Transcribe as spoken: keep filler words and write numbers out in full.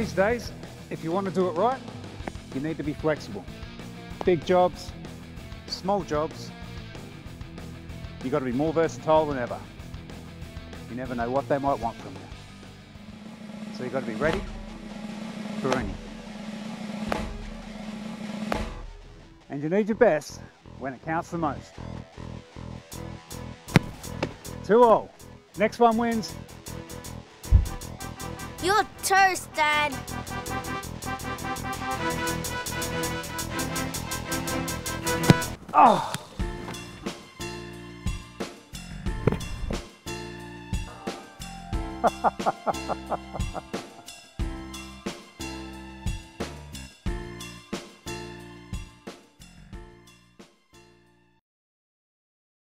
these days, if you want to do it right, you need to be flexible. Big jobs, small jobs, you've got to be more versatile than ever. You never know what they might want from you. So you've got to be ready for anything. And you need your best when it counts the most. two all. Next one wins. Your toast, Dad. Oh!